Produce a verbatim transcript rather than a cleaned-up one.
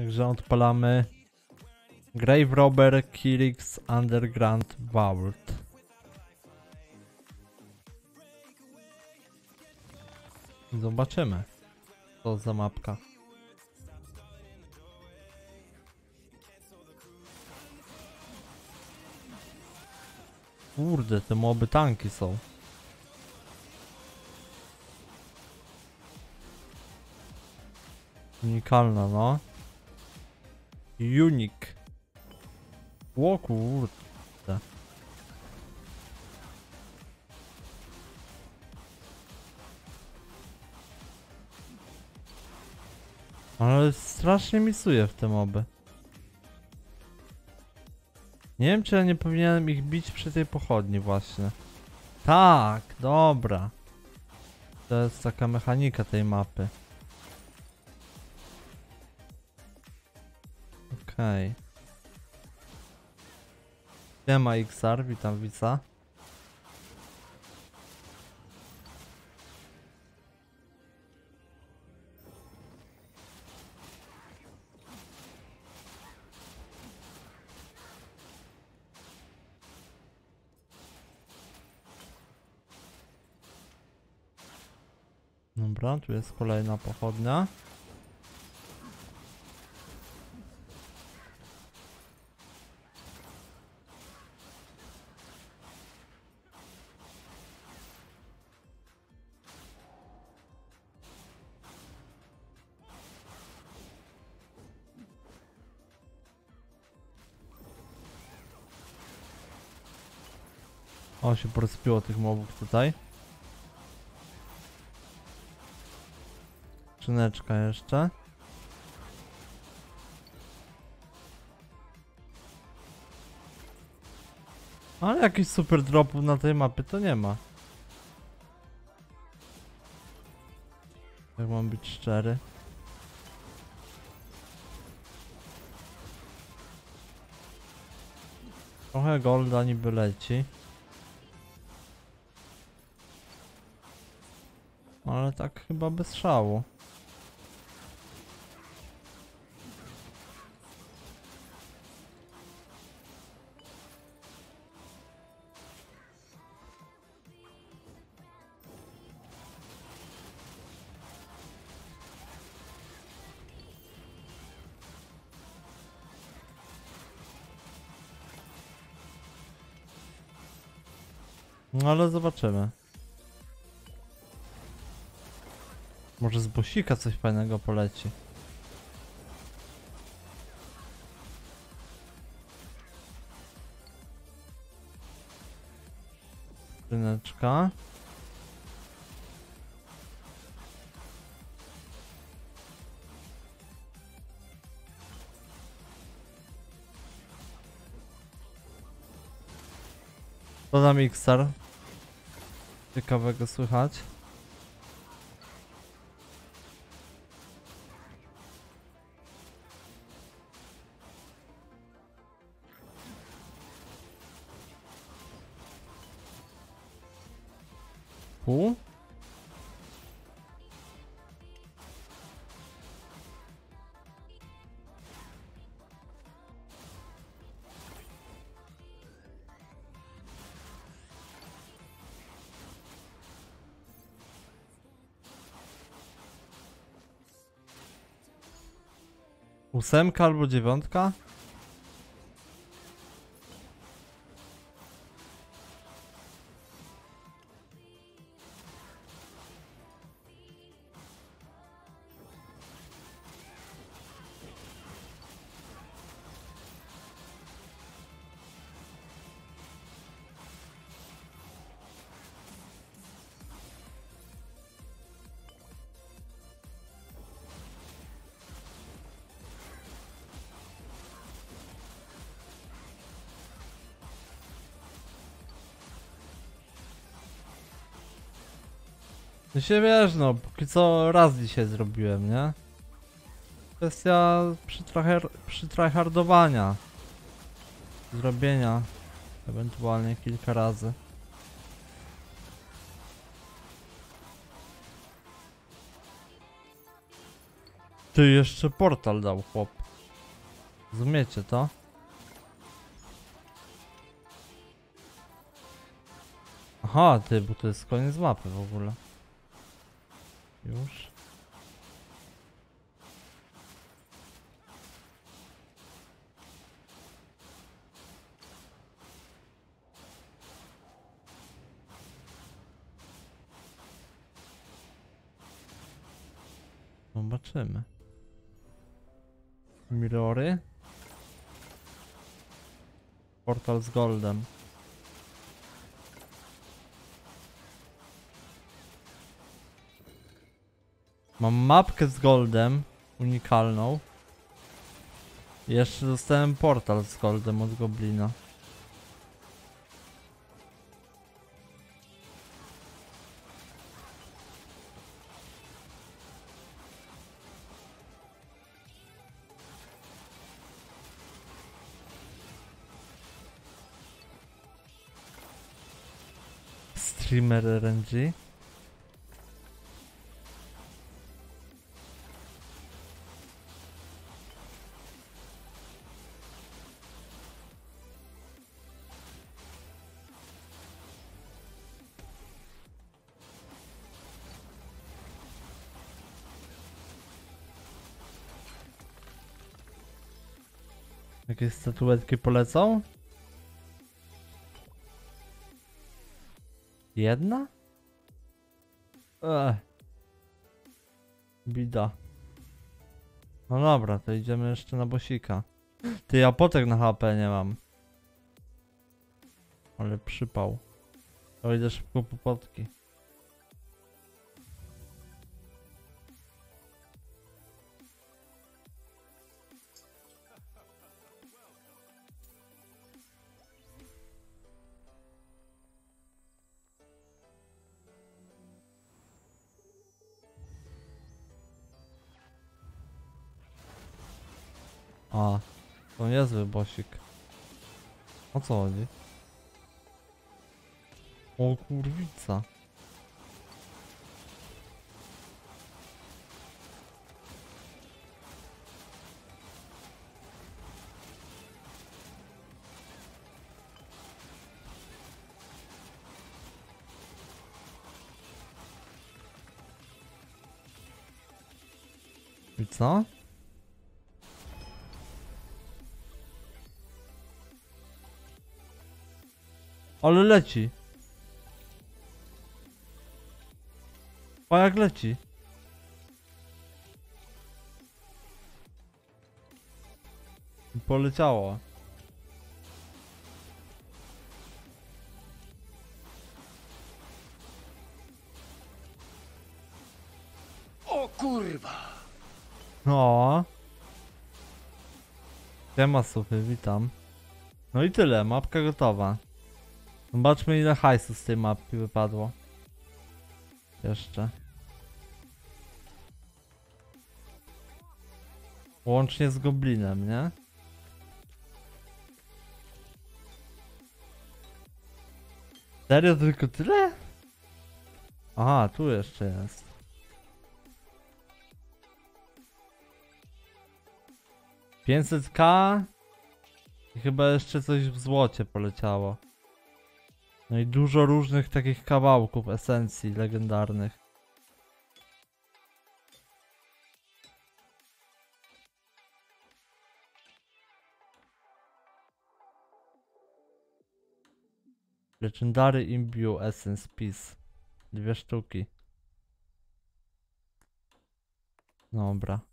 Także odpalamy Grave Robber Kirix Underground Vault. Zobaczymy, co za mapka. Kurde, te moby tanki są. Unikalna, no. Unique. O kurde. Ale strasznie misuję w te moby. Nie wiem, czy ja nie powinienem ich bić przy tej pochodni właśnie. Tak, dobra. To jest taka mechanika tej mapy. Okej. Siema Xar, witam Wica. Dobra, tu jest kolejna pochodnia. O, się porozpiło tych mobów tutaj. Skrzyneczka jeszcze. Ale jakichś super dropów na tej mapie to nie ma. Jak mam być szczery. Trochę golda niby leci. Ale tak chyba bez szału. No ale zobaczymy. Może z bosika coś fajnego poleci. Skrzyneczka. To na Mixer. Ciekawego słychać. Pół? Ósemka albo dziewiątka? No się wiesz, no, póki co raz dzisiaj zrobiłem, nie? Kwestia przytryhardowania. Zrobienia. Ewentualnie kilka razy. Ty jeszcze portal dał, chłop. Rozumiecie to? Aha, ty, bo to jest koniec mapy w ogóle. Już. Zobaczymy. Mirory. Portal z goldem. Mam mapkę z goldem, unikalną. Jeszcze dostałem portal z goldem od goblina. Streamer R N G. Jakieś statuetki polecą? Jedna? Ech. Bida. No dobra, to idziemy jeszcze na bosika. Ty, apotek na H P nie mam. Ale przypał. To idę szybko po potki. A, to niezły bosik. O co chodzi? O kurwica. I co? Ale leci. A jak leci? Poleciało. O kurwa. No. Siema Suchy, witam. No i tyle, mapka gotowa. Zobaczmy, ile hajsu z tej mapki wypadło. Jeszcze. Łącznie z goblinem, nie? Serio tylko tyle? Aha, tu jeszcze jest. pięćset ka. I chyba jeszcze coś w złocie poleciało. No i dużo różnych takich kawałków esencji legendarnych. Legendary Imbue Essence Piece. Dwie sztuki. Dobra.